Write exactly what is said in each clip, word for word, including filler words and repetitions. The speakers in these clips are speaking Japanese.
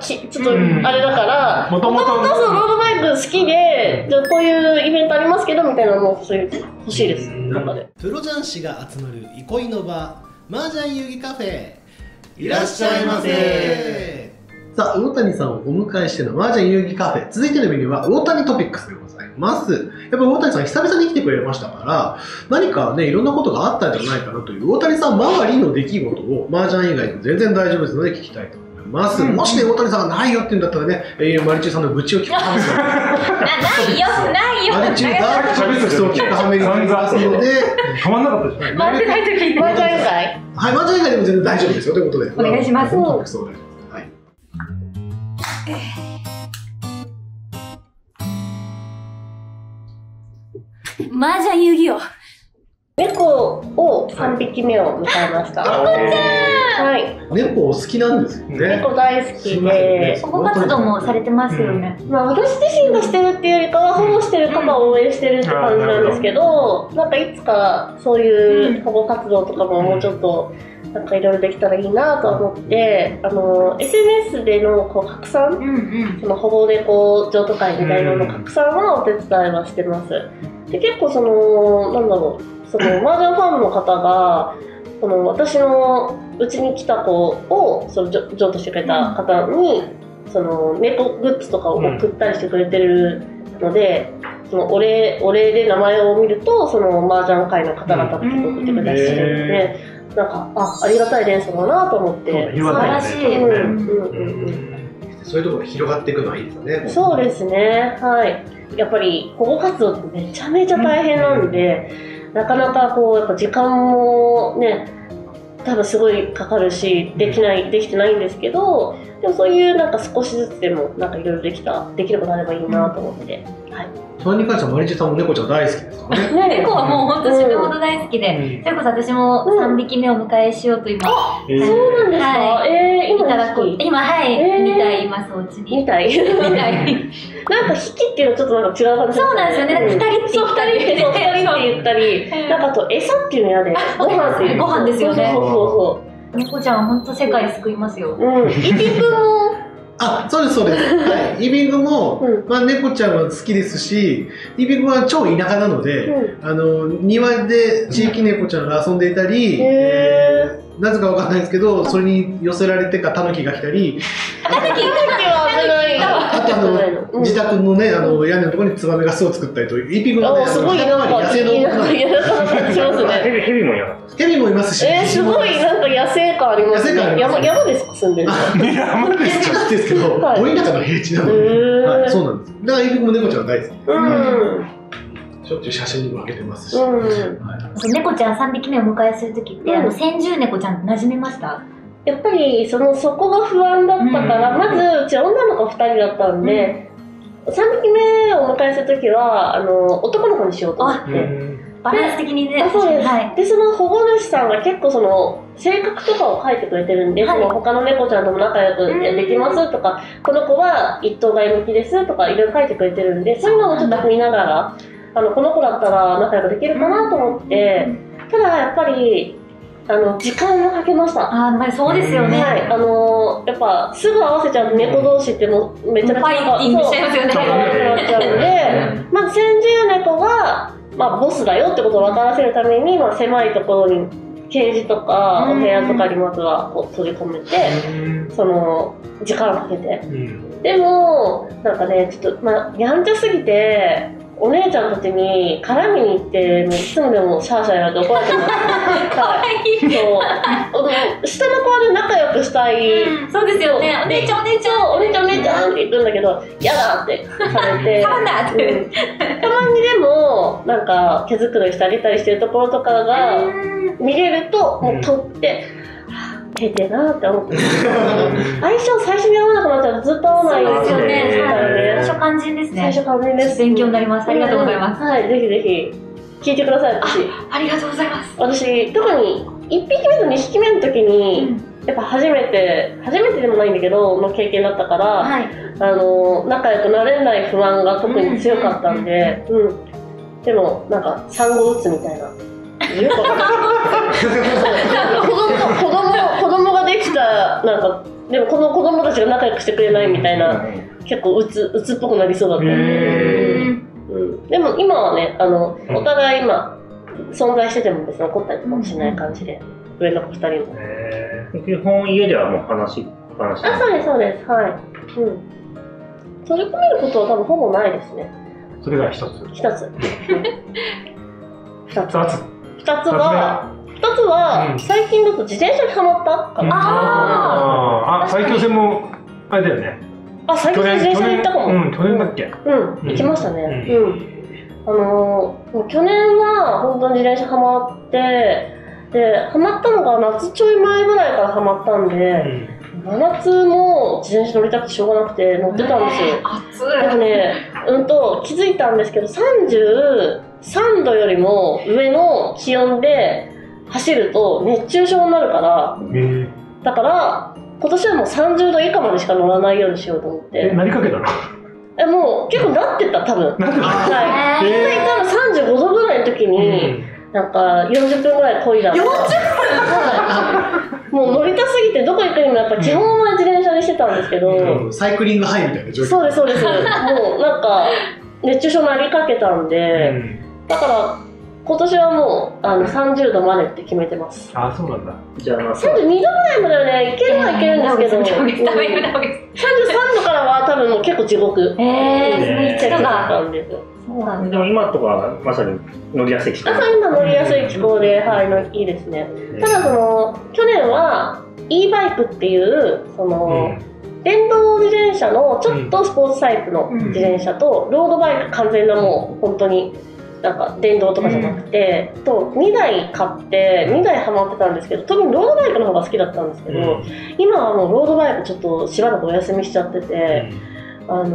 きちょっとあれだから、もともとロードバイク好きで、じゃこういうイベントありますけどみたいなのもそういう欲しいです。なんかでプロ雀士が集まる憩いの場麻雀遊戯カフェ、いらっしゃいませ。さあ、魚谷さんをお迎えしての麻雀遊戯カフェ、続いてのメニューは魚谷トピックスでございます。やっぱり魚谷さん久々に来てくれましたから、何かね、いろんなことがあったんじゃないかなという魚谷さん周りの出来事を麻雀以外でも全然大丈夫ですので聞きたいと思います。ますもしね、大谷さんがないよって言うんだったらね、えー、マリチューさんの愚痴を聞くはめないよ、ないよ、マリチューが愚痴を聞くはめになりますので、たまんなかったじゃない。回ってない時に回ってないかい。はい、回ってない時でも全然大丈夫ですよということで、お願いします。はい。マージャン遊戯王。猫をさんびきめを迎えました。猫お好きなんですよね。猫大好きで、保護活動もされてますよね。まあ私自身がしてるっていうよりかは保護してる方を応援してるって感じなんですけど、なんかいつかそういう保護活動とかももうちょっとなんかいろいろできたらいいなと思って、あの エスエヌエス でのこう拡散、その保護猫譲渡会みたいなの拡散はお手伝いはしてます。で結構そのなんだろう。そのマージャンファンの方がこの私のうちに来た子をその譲渡してくれた方にその猫グッズとかを送ったりしてくれてるので、そのお礼、お礼で名前を見るとそのマージャン会の方々が結構送ってくださってるので、なんか あ, ありがたい連鎖だなと思って素晴らしい。そういうところが広がっていくのはいいですよね。そうですね、はい、やっぱり保護活動ってめちゃめちゃ大変なんで、うんうん、なかなかこうやっぱ時間もね多分すごいかかるしできないできてないんですけど、でもそういうなんか少しずつでもなんかいろいろできたできることあればいいなと思って、はい、それに関してはマリチューさんも猫ちゃん大好きですからね。猫はもう本当死ぬほど大好きで、それこそ私もさんびきめを迎えしようと今、そうなんですか。ええー、今はいにたいいますおうちに。にたいなんか引きっていうのはちょっとなんか違う感じ。そうなんですよね。ふたりって言ったり、ふたりって言ったり、なんかあと餌っていうのやで、ご飯っていう。ご飯ですよね。そうそうそう。猫ちゃんは本当世界救いますよ。うん。イピ君も。あ、そうですそうです。はい。イピ君もまあ猫ちゃんは好きですし、イピ君は超田舎なので、あの庭で地域猫ちゃんが遊んでいたり、なぜかわかんないですけど、それに寄せられてかタヌキが来たり。タヌキが来たりは。あとあの自宅のねあの屋根のところにツバメが巣を作ったりとイピグのねすごい野生のヘビもいます。ヘビもいますし。えすごいなんか野生感ありますね。山山ですか住んでる。山ですなんですけど森の中の平地なので。はいそうなんです。だからイピグも猫ちゃん大好き。うん。ちょっと写真にもあげてますし。猫ちゃんさんびきめを迎えする時ってあの先住猫ちゃん馴染めました。やっぱり そ, のそこが不安だったから、うん、まずうち女の子ふたりだったんで、うん、さんびきめをお迎えする時はあの男の子にしようと思って、うん、バランス的にね。そうです、はい、でその保護主さんが結構その性格とかを書いてくれてるんで、はい、その他の猫ちゃんとも仲良くできますとか、うん、この子は一頭飼い向きですとかいろいろ書いてくれてるんで、そういうのをちょっと見ながら、うん、あのこの子だったら仲良くできるかなと思って、うん、ただやっぱりあの時間もかけました。あ、まあそうですよね。はい、あのやっぱすぐ合わせちゃう猫同士ってもうめちゃめちゃファイティングしちゃいますよね。そうなっちゃうので、まあ先住猫はまあボスだよってことを分からせるために、まあ狭いところにケージとかお部屋とかにまずはこう閉じ込めて、その時間かけて。でもなんかねちょっとまあやんちゃすぎて。お姉ちゃんたちに絡みに行ってもういつもでもシャーシャーやられて怒られてます。下の子は仲良くしたい、うん、そうですよね。お姉ちゃんお姉ちゃんお姉ちゃんお姉ちゃんって言うんだけど嫌だってされて、たまにでもなんか毛づくろいしてあげたりしてるところとかが見れるともう取って、うんへてなって思って相性最初に合わなくなっちゃうとずっと合わないですよね。最初肝心ですね。最初肝心です。勉強になります。ありがとうございます。はい、ぜひぜひ聞いてください。私ありがとうございます。私特にいっぴきめとにひきめの時にやっぱ初めて初めてでもないんだけどの経験だったから、あの仲良くなれない不安が特に強かったんで、でもなんか産後うつみたいな子供ができたかなんかでもこの子供たちが仲良くしてくれないみたいな、結構うつうつっぽくなりそうだったんで、うん、でも今はね、あのお互い今存在してても別に怒ったりとかもしない感じで、上の子ふたりも基本家ではもう話しっぱなし。あ、そうですそうです、はい、うん、取り込めることは多分ほぼないですね。それが一つ一つ二つ二つは一つは、最近だと自転車にハマったかな、うん、ああ、最強戦もあれだよね。あ、最強戦自転車に行ったかも。うん、去年だっけ。うん、行きましたね、うん、うん、あのー、去年は本当に自転車ハマって、で、ハマったのが夏ちょい前ぐらいからハマったんで、うん、真夏も自転車乗りたくてしょうがなくて乗ってたんですよ、えー、暑い。でもね、うんと気づいたんですけど、さんじゅうさんどよりも上の気温で走ると熱中症になるから、うん、だから今年はもうさんじゅうど以下までしか乗らないようにしようと思って。え、なりかけたの？え、もう結構なってた、多分なってた、はい、えー、多分さんじゅうごどぐらいの時に、うん、なんかよんじゅっぷんぐらい漕いだよんじゅっぷん、はい、もう乗りたすぎてどこ行くにもやっぱ基本は自転車にしてたんですけど、うん、サイクリングハイみたいな状況。そうですそうです。もうなんか熱中症なりかけたんで、うん、だから今年はもうあのさんじゅうどまでって決めてます。あ、そうなんだ。じゃあさんじゅうにどぐらいまではね、いけるのはいけるんですけど、うん、さんじゅうさんどからは多分もう結構地獄。へえ、そうなんです。そうなんだ。でも今とかまさに乗りやすい気候。あ、そう、今乗りやすい気候で、はい、いいですね。ただその去年は e バイクっていうその、うん、電動自転車のちょっとスポーツタイプの自転車と、うん、ロードバイク完全なもう本当になんか電動とかじゃなくて、うん、とにだい買ってにだいハマってたんですけど、特にロードバイクの方が好きだったんですけど、うん、今はもうロードバイクちょっとしばらくお休みしちゃってて、うん、あのー、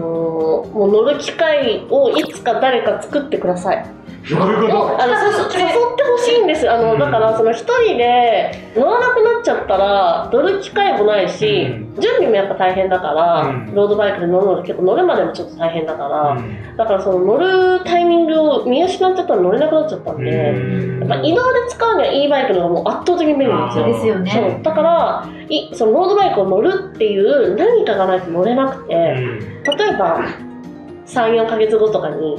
もう乗る機会をいつか誰か作ってください。どういうこと？あの誘ってほしいんです。あの、うん、だからそのひとりで乗らなくなっちゃったら乗る機会もないし、うん、準備もやっぱ大変だから、うん、ロードバイクで乗るの結構乗るまでもちょっと大変だから、うん、だからその乗るタイミングを見失っちゃったら乗れなくなっちゃったんで、うん、やっぱ移動で使うには e バイクの方がもう圧倒的に便利なんですよ。ですよね。そうだからいそのロードバイクを乗るっていう何かがないと乗れなくて、うん、例えばさん、よんかげつごとかに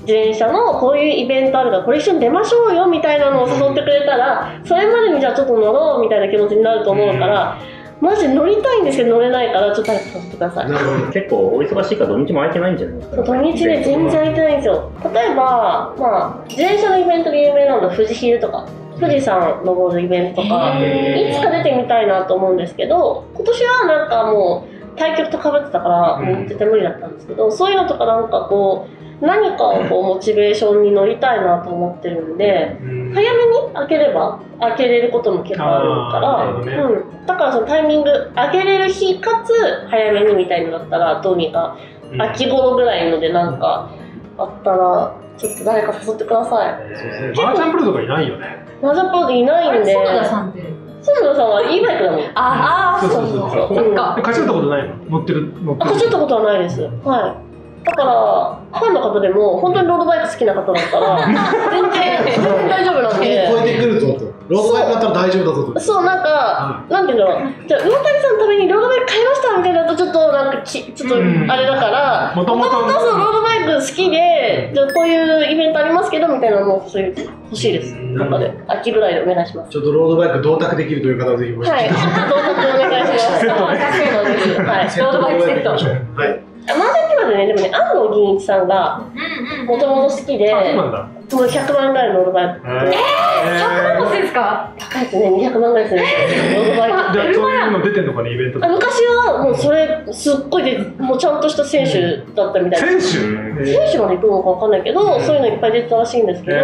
自転車のこういうイベントあるからこれ一緒に出ましょうよみたいなのを誘ってくれたら、それまでにじゃあちょっと乗ろうみたいな気持ちになると思うから、マジ乗りたいんですけど乗れないから、ちょっと早くさせてください。結構お忙しいから土日も空いてないんじゃないですか、ね、土日で全然空いてないんですよ。例えば、まあ、自転車のイベントで有名なのは富士ヒルとか富士山登るイベントとかいつか出てみたいなと思うんですけど、今年はなんかもう対局とかぶってたから絶対無理だったんですけど、うん、そういうのとかなんかこう何かをこうモチベーションに乗りたいなと思ってるんで、うん、早めに開ければ開けれることも結構あるから、うん、だからそのタイミング開けれる日かつ早めにみたいのだったらどうにか秋頃ぐらいのでなんかあったらちょっと誰か誘ってください。そうですね。マージャンプロとかいないよね。マージャンプロいないんで。園田さんって。園田さんはいいバイクだもん。ああ、そうそうそう。そっか。貸し取ったことないの？乗ってる乗ってる。貸し取ったことはないです。はい。だからファンの方でも本当にロードバイク好きな方だったら全然全然大丈夫なんで。超えてくるぞと。ロードバイクだったら大丈夫だぞと。そうなんかなんていうの。じゃあ魚谷さんのためにロードバイク買いましたみたいなとちょっとなんかきちょっとあれだから。もともとロードバイク好きでじゃあこういうイベントありますけどみたいなのもそういう。欲しいです。なんかで秋ぐらいでお願いします。ちょっとロードバイク同卓できるという方はぜひご視聴。はい。同卓お願いします。セットね。はい。ロードバイクセット。はい。マージャンプロでね、でもね、安藤銀一さんがもともと好きで、もうひゃくまんぐらいのロードバイク。ええ、ひゃくまん欲しいですか？高いですね。にひゃくまんぐらいするんですよ。ロードバイク。じゃあそういうの出てんのかね、イベント。昔はもうそれすっごいで、もうちゃんとした選手だったみたいな。選手？選手まで行くのかわかんないけど、そういうのいっぱい出てたらしいんですけど。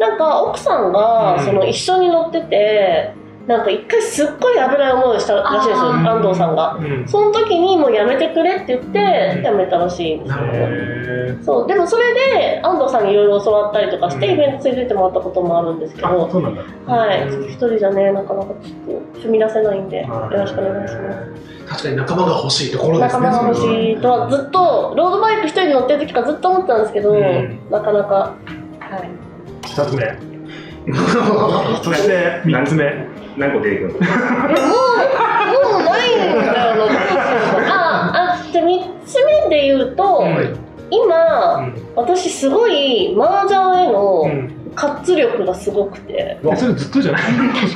なんか奥さんがその一緒に乗ってて、なんか一回すっごい危ない思いをしたらしいですよ、安藤さんが。その時にもうやめてくれって言ってやめたらしいんですよね。そうでもそれで安藤さんにいろいろ教わったりとかしてイベントついててもらったこともあるんですけど、はい、一人じゃねなかなかちょっと踏み出せないんでよろしくお願いします。確かに仲間が欲しいところですね。仲間が欲しいとはずっとロードバイク一人で乗ってる時からずっと思ってたんですけど、なかなかはい。ふたつめそしてみっつめ何個出てくるの？もうもうすごい麻雀への活力がすごくて、うん、それずっとじゃないい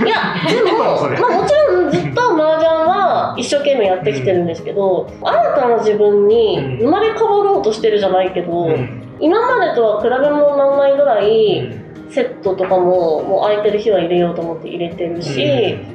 やでも、まあ、もちろんずっと麻雀は一生懸命やってきてるんですけど、うん、新たな自分に生まれ変わろうとしてるじゃないけど、うん、今までとは比べもなんないぐらい、うん、セットとかも、もう空いてる日は入れようと思って入れてるし、うん、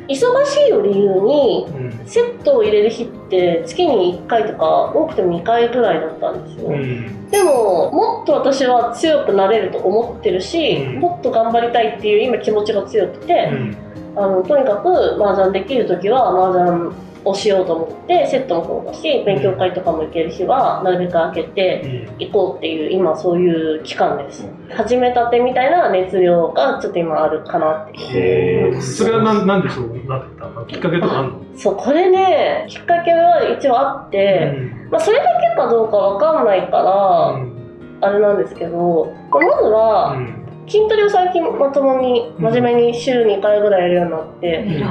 忙しいを理由に、うん、セットを入れる日って月にいっかいとか多くてもにかいぐらいだったんですよ、うん、でももっと私は強くなれると思ってるし、うん、もっと頑張りたいっていう今気持ちが強くて、うん、あのとにかく麻雀できる時は麻雀をしようと思って、セットもそうだし勉強会とかも行ける日はなるべく開けて行こうっていう、今そういう期間です。始めたてみたいな熱量がちょっと今あるかなっていう。それは何、何でそうなったの？きっかけとかあるの？そう、これね、きっかけは一応あって、うんまあ、それだけかどうかわかんないから、うん、あれなんですけど、まずは、うん筋トレを最近まともに真面目に週にかいぐらいやるようになって、うん、多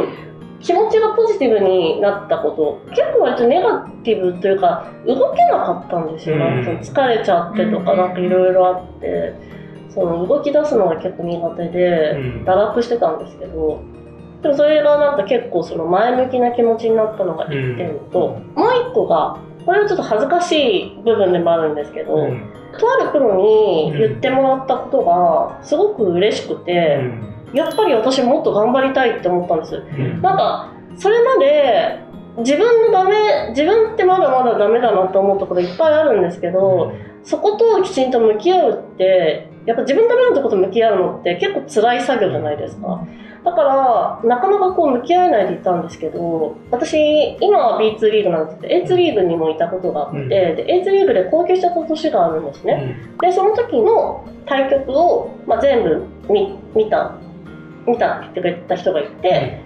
分気持ちがポジティブになったこと、結構割とネガティブというか動けなかったんですよ、うん、なんか疲れちゃってとかなんかいろいろあって、うん、その動き出すのが結構苦手で、うん、堕落してたんですけど、でもそれがなんか結構その前向きな気持ちになったのがいってんと、うん、もういっこがこれはちょっと恥ずかしい部分でもあるんですけど、うん、とあるプロに言ってもらったことがすごく嬉しくて、うんやっぱり私もっと頑張りたいって思ったんです、うん、なんかそれまで自分のダメ、自分ってまだまだダメだなと思ったこといっぱいあるんですけど、うん、そこときちんと向き合うってやっぱ自分のダメなとこと向き合うのって結構辛い作業じゃないですか。だからなかなかこう向き合えないでいたんですけど、私今は ビーツー リーグなんですけど エーツー リーグにもいたことがあって、うん、で エーツー リーグで降級しちゃった年があるんですね、うん、でその時の対局を、まあ、全部 見, 見た見たって言ってくれた人がいて、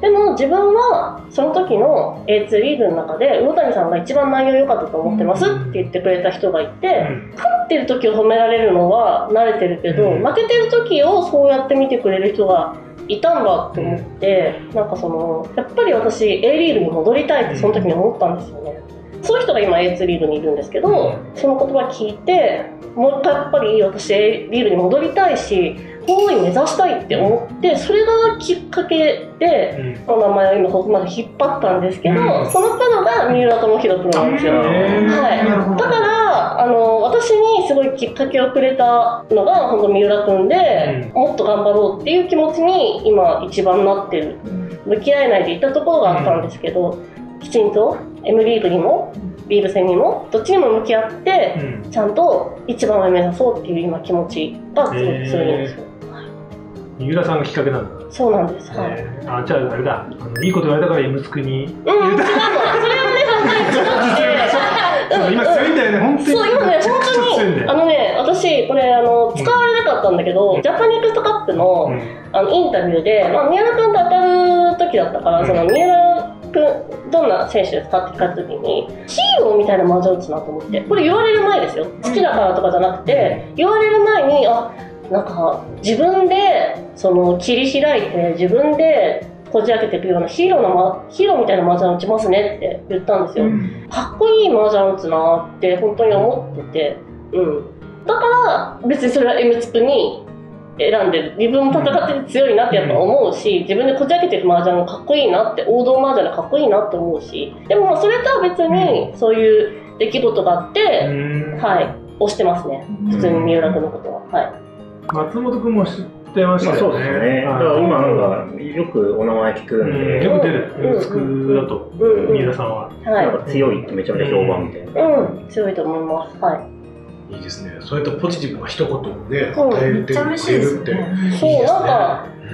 でも自分はその時の エーツー リーグの中で魚谷さんが一番内容良かったと思ってますって言ってくれた人がいて、勝ってる時を褒められるのは慣れてるけど、負けてる時をそうやって見てくれる人がいたんだと思って、なんかそのやっぱり私 A リーグに戻りたいってその時に思ったんですよね。その人が今 エーツー リーグにいるんですけど、その言葉聞いてもう一回やっぱり私 A リーグに戻りたいし方位目指したいって思って、それがきっかけで、うん、お名前を今ここまで引っ張ったんですけど、うん、そのプロが三浦智弘プロなんですよ、はい、だからあの私にすごいきっかけをくれたのが本当三浦君で、うん、もっと頑張ろうっていう気持ちに今一番なってる、向き合えないでいたところがあったんですけど、きちんと M リーグにもビール戦にもどっちにも向き合って、うん、ちゃんと一番を目指そうっていう今気持ちがすごく強いんですよ。三浦さんがきっかけなんだ。そうなんです、えー、はい。あ、じゃああれだ、あのいいこと言われたから M スクに、うん、違うの、それはね、本当に違くて今強いんだよね、本当にそう、今ね、本当にあのね、私これあの使われなかったんだけど、うん、ジャパンネクストカップ の,、うん、あのインタビューで、うんまあ、三浦君と当たる時だったから、うん、その三浦君どんな選手ですかって聞かれた時にヒーローみたいな魔女打つなと思って、これ言われる前ですよ、好きだからとかじゃなくて、うん、言われる前にあなんか自分でその切り開いて自分でこじ開けていくようなヒーローのヒーローみたいな麻雀打ちますねって言ったんですよ、うん、かっこいい麻雀打つなって本当に思ってて、うん、だから別にそれは M スクに選んでる、自分も戦ってて強いなってやっぱ思うし、自分でこじ開けていく麻雀かっこいいなって、王道麻雀かっこいいなって思うし、でもそれとは別にそういう出来事があって、うん、はい、推してますね、普通に三浦君のことは、はい。松本君も知ってましたよね。まあ、そうですね。だから今なんかよくお名前聞くんで、うん、よく出る。M スクだと三浦さんは、はい、なんか強いってめちゃめちゃ評判みたいな。うん、うん、強いと思います。はい。いいですね。そういったポジティブな一言で与えてくれるって、うん、そう、いいですね。なんか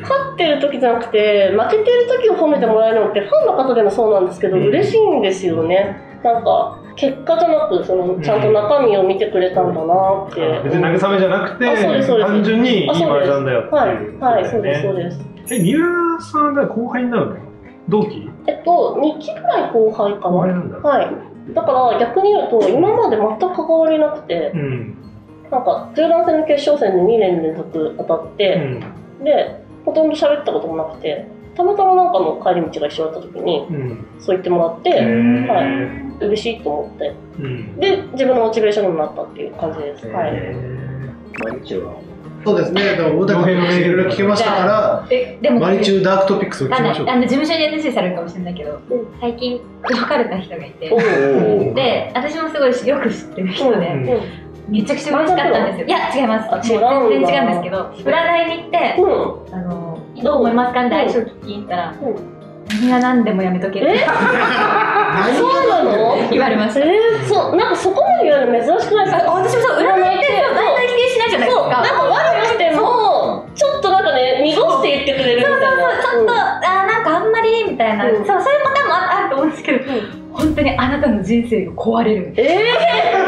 勝ってる時じゃなくて負けてる時を褒めてもらえるのってファンの方でもそうなんですけど、うん、嬉しいんですよね。なんか結果じゃなくそのちゃんと中身を見てくれたんだなって、うん、別に慰めじゃなくて単純にいい麻雀だよっていう、はい、はい、そうですそうです。え、三浦さんが後輩になるの？同期？えっとにきぐらい後輩かな、後輩なんだ、はい、だから逆に言うと今まで全く関わりなくて、うん、なんか十段戦の決勝戦でにねん連続当たって、うん、でほとんど喋ったこともなくて、たまたまなんかの帰り道が一緒だった時に、うん、そう言ってもらって、はい、嬉しいと思って、うん、で自分のモチベーションになったっていう感じです。はい、毎日はそうですね。でも大竹のいろいろ聞けましたから、でも毎中ダークトピックスを聞きましょう。あの事務所に エヌエヌシー されるかもしれないけど、うん、最近黒かれた人がいて、で私もすごいよく知ってる人で。うんうん、めちゃくちゃ嬉しかったんですよ。いや違います。全然違うんですけど、占いに行って、うん、あのどう思いますかって相性聞きに行ったら、うん、何が何でもやめとけって。そうなの？言われました。えー、そう、なんかそこまで言われるの珍しくないですか？私もそう、占いって大体否定しないじゃないですか。なんか悪くしてもちょっとなんかね濁して言ってくれるみたいな。そうそうそう、ちょっと、うん、あなんかあんまりみたいな、うん、そうそういうパターンもあると思うんですけど、うん、本当にあなたの人生が壊れる。え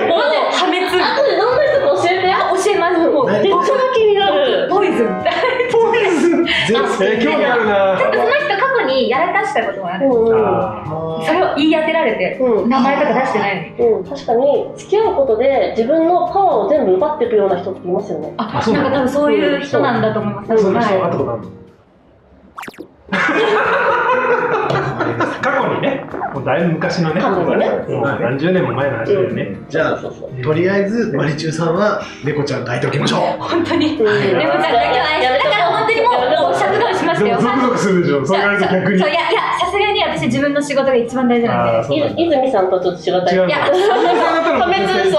ー。破滅。あとでどんな人か教えて。教えます。もうめっちゃ気になる。ポイズン。ポイズン。全然興味あるな。ちょっとその人過去にやらかしたこともある。それを言い当てられて、名前とか出してないのに。確かに付き合うことで自分のパワーを全部奪っていくような人っていますよね。あ、なんか多分そういう人なんだと思います。そういう人あったことある。過去にね、もうだいぶ昔のね、何十年も前の話だよね。じゃあとりあえずマリチューさんは猫ちゃん抱いておきましょう。本当に猫ちゃんだけは愛して、だから本当にもうシャットダウンしましたよ。ゾクゾクするでしょ。そうなると逆に。いやいや、さすがに私自分の仕事が一番大事なんで。泉さんとちょっと仕事が。いや、破滅です。ええ、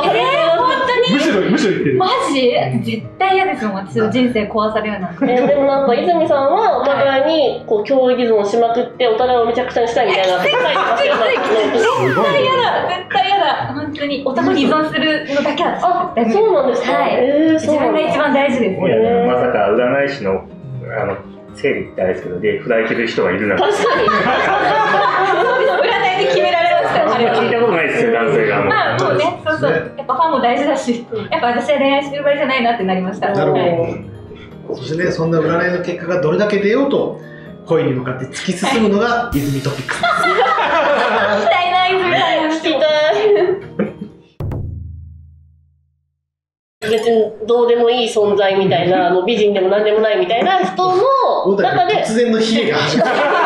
本当に。むしろむしろ言ってる。マジ？絶対嫌ですもん。私の人生壊されるなんて。でもなんか泉さんはお互いにこう教育依存しまくってお互いをめちゃくちゃにしたいみたいな。絶対嫌だ、絶対嫌だ。本当に男に依存するのだけはダメ。そうなんですか。はい。自分が一番大事です。まさか占い師のあの生理ってあれですけど、で札を切る人がいるなんて。確かに。占いで決められますから。あれは聞いたことないですよ、男性が。まあもうね、そうそう。やっぱファンも大事だし、やっぱ私は恋愛してる場合じゃないなってなりました。なるほど。そしてね、そんな占いの結果がどれだけ出ようと。恋に向かって突き進むのが泉トピックス。聞きたいな、泉さん。聞きたい。別にどうでもいい存在みたいな、もう美人でもなんでもないみたいな人の中で突然の冷えが始まる。